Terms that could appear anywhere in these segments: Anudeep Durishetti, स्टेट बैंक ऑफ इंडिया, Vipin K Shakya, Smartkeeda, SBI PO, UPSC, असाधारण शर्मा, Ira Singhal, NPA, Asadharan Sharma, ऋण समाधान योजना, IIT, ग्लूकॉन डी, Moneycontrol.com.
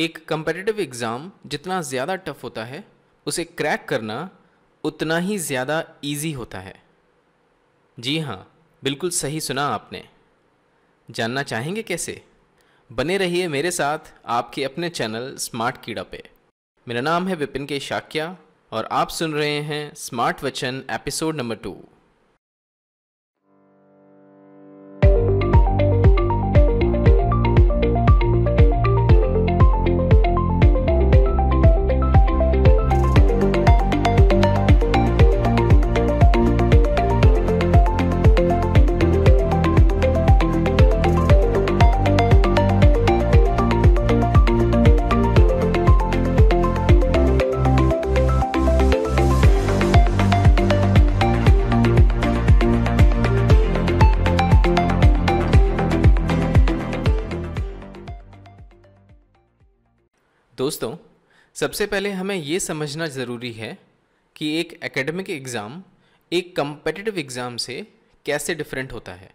एक competitive exam जितना ज़्यादा टफ होता है उसे क्रैक करना उतना ही ज़्यादा इजी होता है। जी हाँ, बिल्कुल सही सुना आपने। जानना चाहेंगे कैसे? बने रहिए मेरे साथ आपके अपने चैनल स्मार्ट कीड़ा पे। मेरा नाम है विपिन के शाक्या और आप सुन रहे हैं स्मार्ट वचन एपिसोड नंबर 2। दोस्तों, सबसे पहले हमें ये समझना ज़रूरी है कि एक एकेडमिक एग्ज़ाम एक कम्पिटिटिव एग्ज़ाम से कैसे डिफरेंट होता है।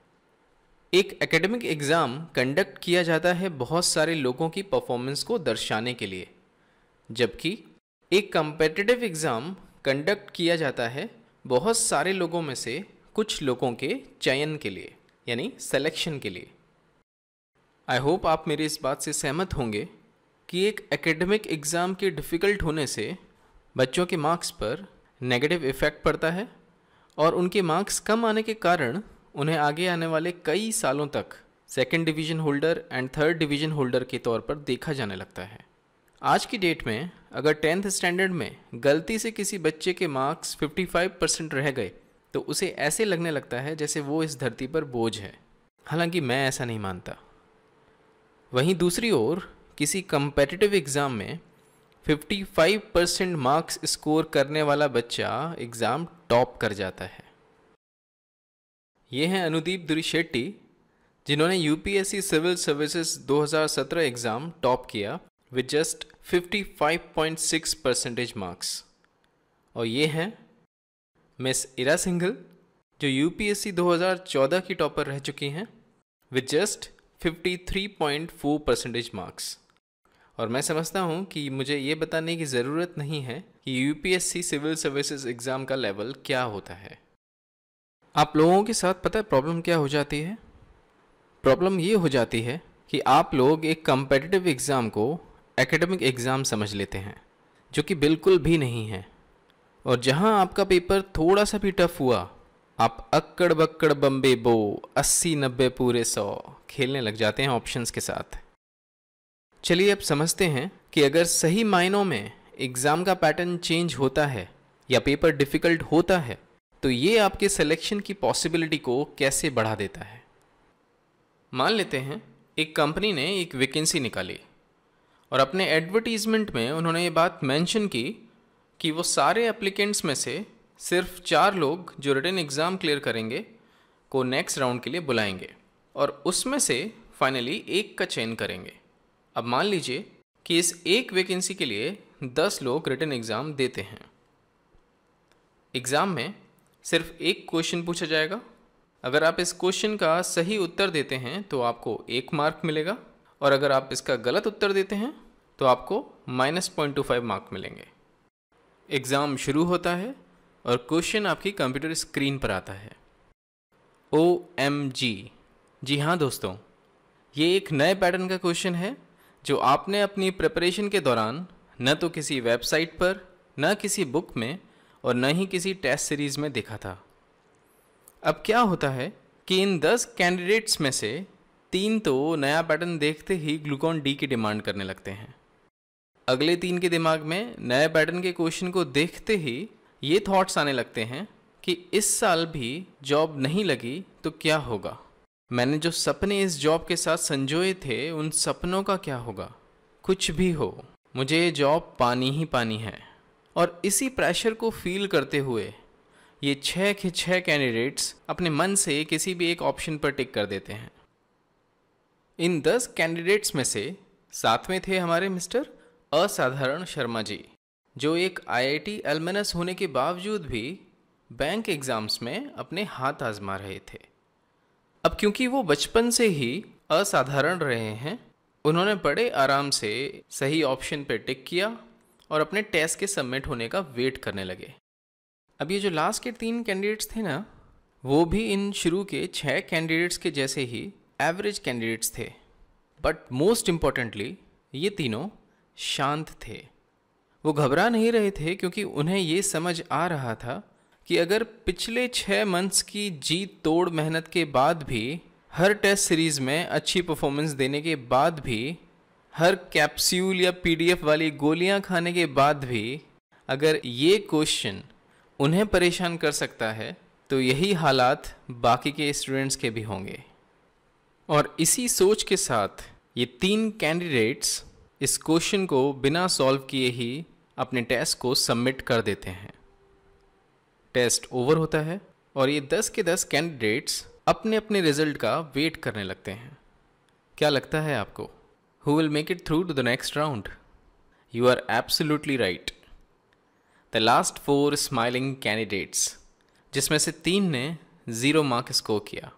एक एकेडमिक एग्ज़ाम कंडक्ट किया जाता है बहुत सारे लोगों की परफॉर्मेंस को दर्शाने के लिए, जबकि एक कम्पिटिटिव एग्ज़ाम कंडक्ट किया जाता है बहुत सारे लोगों में से कुछ लोगों के चयन के लिए, यानी सिलेक्शन के लिए। आई होप आप मेरी इस बात से सहमत होंगे कि एक एकेडमिक एग्ज़ाम के डिफ़िकल्ट होने से बच्चों के मार्क्स पर नेगेटिव इफ़ेक्ट पड़ता है और उनके मार्क्स कम आने के कारण उन्हें आगे आने वाले कई सालों तक second division holder and third division holder के तौर पर देखा जाने लगता है। आज की डेट में अगर 10th स्टैंडर्ड में गलती से किसी बच्चे के मार्क्स 55% रह गए तो उसे ऐसे लगने लगता है जैसे वो इस धरती पर बोझ है। हालाँकि मैं ऐसा नहीं मानता। वहीं दूसरी ओर किसी कम्पिटिटिव एग्ज़ाम में 55% मार्क्स स्कोर करने वाला बच्चा एग्ज़ाम टॉप कर जाता है। ये हैं अनुदीप दुरिशेट्टी, जिन्होंने UPSC civil services 2017 exam top किया विद जस्ट 55.6% मार्क्स। और ये हैं मिस इरा सिंघल, जो यूपीएससी 2014 की टॉपर रह चुकी हैं विद जस्ट 53.4% मार्क्स। और मैं समझता हूँ कि मुझे ये बताने की ज़रूरत नहीं है कि यूपीएससी सिविल सर्विसेज एग्ज़ाम का लेवल क्या होता है। आप लोगों के साथ पता है प्रॉब्लम क्या हो जाती है? प्रॉब्लम ये हो जाती है कि आप लोग एक कम्पिटिटिव एग्ज़ाम को एकेडमिक एग्ज़ाम समझ लेते हैं, जो कि बिल्कुल भी नहीं है। और जहाँ आपका पेपर थोड़ा सा भी टफ हुआ, आप अक्कड़ बक्कड़ बम्बे बो 80-90 पूरे 100 खेलने लग जाते हैं ऑप्शंस के साथ। चलिए अब समझते हैं कि अगर सही मायनों में एग्ज़ाम का पैटर्न चेंज होता है या पेपर डिफ़िकल्ट होता है तो ये आपके सिलेक्शन की पॉसिबिलिटी को कैसे बढ़ा देता है। मान लेते हैं एक कंपनी ने एक वैकेंसी निकाली और अपने एडवर्टीज़मेंट में उन्होंने ये बात मेंशन की कि वो सारे एप्लीकेंट्स में से सिर्फ 4 लोग जो रिटन एग्ज़ाम क्लियर करेंगे को नेक्स्ट राउंड के लिए बुलाएंगे और उसमें से फाइनली एक का चयन करेंगे। अब मान लीजिए कि इस एक वैकेंसी के लिए 10 लोग रिटन एग्ज़ाम देते हैं। एग्ज़ाम में सिर्फ एक क्वेश्चन पूछा जाएगा। अगर आप इस क्वेश्चन का सही उत्तर देते हैं तो आपको 1 मार्क मिलेगा और अगर आप इसका गलत उत्तर देते हैं तो आपको -0.25 मार्क मिलेंगे। एग्ज़ाम शुरू होता है और क्वेश्चन आपकी कंप्यूटर स्क्रीन पर आता है। OMG! जी हाँ दोस्तों, ये एक नए पैटर्न का क्वेश्चन है जो आपने अपनी प्रिपरेशन के दौरान न तो किसी वेबसाइट पर, न किसी बुक में और न ही किसी टेस्ट सीरीज़ में देखा था। अब क्या होता है कि इन 10 कैंडिडेट्स में से 3 तो नया पैटर्न देखते ही ग्लूकॉन डी की डिमांड करने लगते हैं। अगले 3 के दिमाग में नए पैटर्न के क्वेश्चन को देखते ही ये थॉट्स आने लगते हैं कि इस साल भी जॉब नहीं लगी तो क्या होगा, मैंने जो सपने इस जॉब के साथ संजोए थे उन सपनों का क्या होगा, कुछ भी हो मुझे ये जॉब पानी ही पानी है। और इसी प्रेशर को फील करते हुए ये 6 के 6 कैंडिडेट्स अपने मन से किसी भी एक ऑप्शन पर टिक कर देते हैं। इन 10 कैंडिडेट्स में से 7वें थे हमारे मिस्टर असाधारण शर्मा जी, जो एक IIT एल्मनस होने के बावजूद भी बैंक एग्ज़ाम्स में अपने हाथ आजमा रहे थे। अब क्योंकि वो बचपन से ही असाधारण रहे हैं उन्होंने बड़े आराम से सही ऑप्शन पर टिक किया और अपने टेस्ट के सबमिट होने का वेट करने लगे। अब ये जो लास्ट के 3 कैंडिडेट्स थे ना, वो भी इन शुरू के 6 कैंडिडेट्स के जैसे ही एवरेज कैंडिडेट्स थे, बट मोस्ट इम्पॉर्टेंटली ये तीनों शांत थे। वो घबरा नहीं रहे थे क्योंकि उन्हें ये समझ आ रहा था कि अगर पिछले 6 मंथ्स की जी तोड़ मेहनत के बाद भी, हर टेस्ट सीरीज़ में अच्छी परफॉर्मेंस देने के बाद भी, हर कैप्सूल या पीडीएफ वाली गोलियां खाने के बाद भी, अगर ये क्वेश्चन उन्हें परेशान कर सकता है तो यही हालात बाकी के स्टूडेंट्स के भी होंगे। और इसी सोच के साथ ये 3 कैंडिडेट्स इस क्वेश्चन को बिना सॉल्व किए ही अपने टेस्ट को सबमिट कर देते हैं। टेस्ट ओवर होता है और ये 10 के 10 कैंडिडेट्स अपने अपने रिजल्ट का वेट करने लगते हैं। क्या लगता है आपको, who will make it through to the next round? You are absolutely right. The last 4 smiling candidates, जिसमें से 3 ने 0 मार्क स्कोर किया।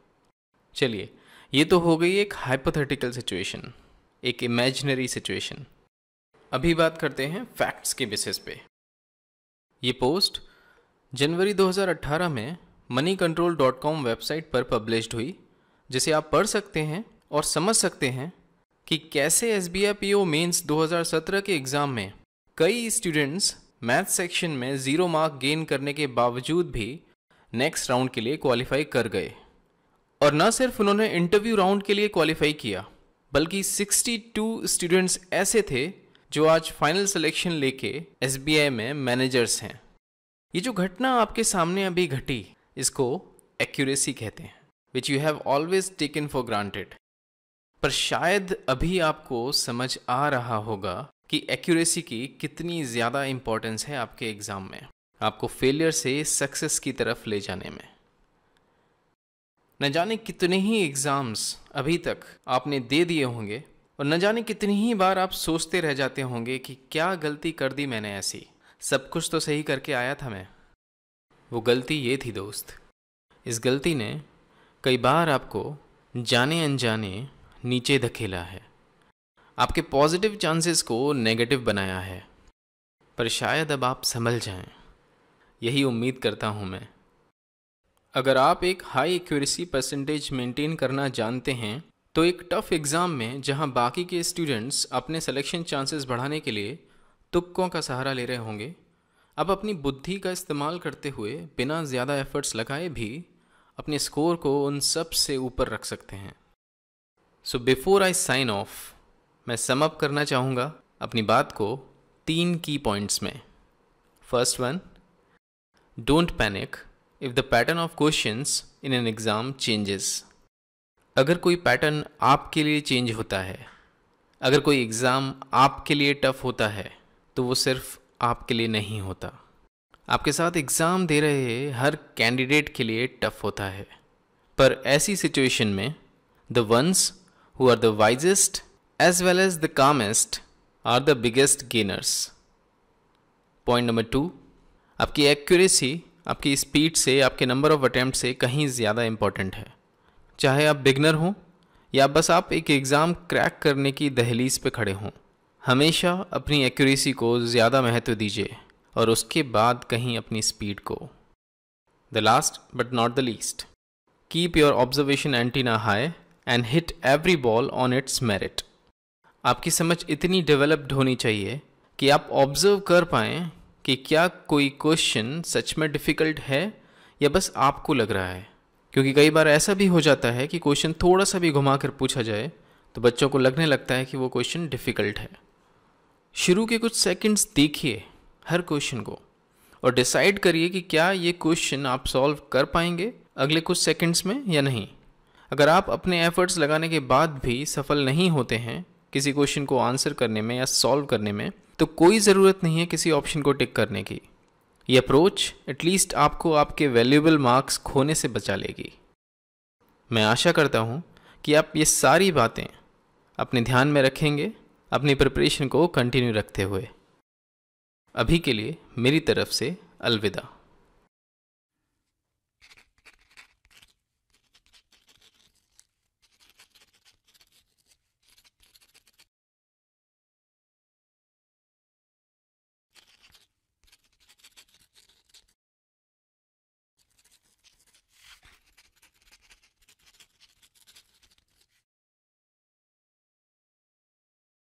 चलिए, ये तो हो गई एक हाइपोथेटिकल सिचुएशन, एक इमेजिनरी सिचुएशन। अभी बात करते हैं फैक्ट्स के बेसिस पे। ये पोस्ट जनवरी 2018 में Moneycontrol.com वेबसाइट पर पब्लिश्ड हुई, जिसे आप पढ़ सकते हैं और समझ सकते हैं कि कैसे SBI PO मेंस 2017 के एग्ज़ाम में कई स्टूडेंट्स मैथ सेक्शन में 0 मार्क गेन करने के बावजूद भी नेक्स्ट राउंड के लिए क्वालिफाई कर गए। और न सिर्फ उन्होंने इंटरव्यू राउंड के लिए क्वालिफाई किया, बल्कि 62 स्टूडेंट्स ऐसे थे जो आज फाइनल सिलेक्शन लेके SBI में मैनेजर्स हैं। ये जो घटना आपके सामने अभी घटी, इसको एक्यूरेसी कहते हैं, which you have always taken for granted. पर शायद अभी आपको समझ आ रहा होगा कि एक्यूरेसी की कितनी ज़्यादा इम्पोर्टेंस है आपके एग्ज़ाम में, आपको फेलियर से सक्सेस की तरफ ले जाने में। न जाने कितने ही एग्ज़ाम्स अभी तक आपने दे दिए होंगे और न जाने कितनी ही बार आप सोचते रह जाते होंगे कि क्या गलती कर दी मैंने, ऐसी सब कुछ तो सही करके आया था मैं। वो गलती ये थी दोस्त, इस गलती ने कई बार आपको जाने अनजाने नीचे धकेला है, आपके पॉजिटिव चांसेस को नेगेटिव बनाया है। पर शायद अब आप संभल जाएं, यही उम्मीद करता हूँ मैं। अगर आप एक हाई एक्यूरेसी परसेंटेज मेंटेन करना जानते हैं तो एक टफ एग्ज़ाम में, जहां बाकी के स्टूडेंट्स अपने सिलेक्शन चांसेस बढ़ाने के लिए तुक्कों का सहारा ले रहे होंगे, आप अपनी बुद्धि का इस्तेमाल करते हुए बिना ज़्यादा एफर्ट्स लगाए भी अपने स्कोर को उन सब से ऊपर रख सकते हैं। So before I sign off, मैं सम अप करना चाहूँगा अपनी बात को 3 की पॉइंट्स में। First one, don't panic if the pattern of questions in an exam changes. अगर कोई पैटर्न आपके लिए चेंज होता है, अगर कोई एग्ज़ाम आपके लिए टफ होता है, तो वो सिर्फ आपके लिए नहीं होता, आपके साथ एग्ज़ाम दे रहे हर कैंडिडेट के लिए टफ होता है। पर ऐसी सिचुएशन में the ones who are the wisest as well as the calmest are the biggest gainers. Point number 2, आपकी एक्यूरेसी आपकी स्पीड से, आपके नंबर ऑफ अटैम्प्ट से कहीं ज़्यादा इम्पॉर्टेंट है। चाहे आप बिगनर हों या बस आप एक एग्ज़ाम क्रैक करने की दहलीज़ पे खड़े हों, हमेशा अपनी एक्यूरेसी को ज़्यादा महत्व दीजिए और उसके बाद कहीं अपनी स्पीड को। The last but not the least, keep your observation antenna high and hit every ball on its merit. आपकी समझ इतनी डेवलप्ड होनी चाहिए कि आप ऑब्जर्व कर पाएँ कि क्या कोई क्वेश्चन सच में डिफ़िकल्ट है या बस आपको लग रहा है। क्योंकि कई बार ऐसा भी हो जाता है कि क्वेश्चन थोड़ा सा भी घुमा कर पूछा जाए तो बच्चों को लगने लगता है कि वो क्वेश्चन डिफ़िकल्ट है। शुरू के कुछ सेकंड्स देखिए हर क्वेश्चन को और डिसाइड करिए कि क्या ये क्वेश्चन आप सॉल्व कर पाएंगे अगले कुछ सेकंड्स में या नहीं। अगर आप अपने एफर्ट्स लगाने के बाद भी सफल नहीं होते हैं किसी क्वेश्चन को आंसर करने में या सॉल्व करने में, तो कोई ज़रूरत नहीं है किसी ऑप्शन को टिक करने की। ये अप्रोच एटलीस्ट आपको आपके वैल्यूएबल मार्क्स खोने से बचा लेगी। मैं आशा करता हूँ कि आप ये सारी बातें अपने ध्यान में रखेंगे, अपनी प्रिपरेशन को कंटिन्यू रखते हुए। अभी के लिए मेरी तरफ से अलविदा।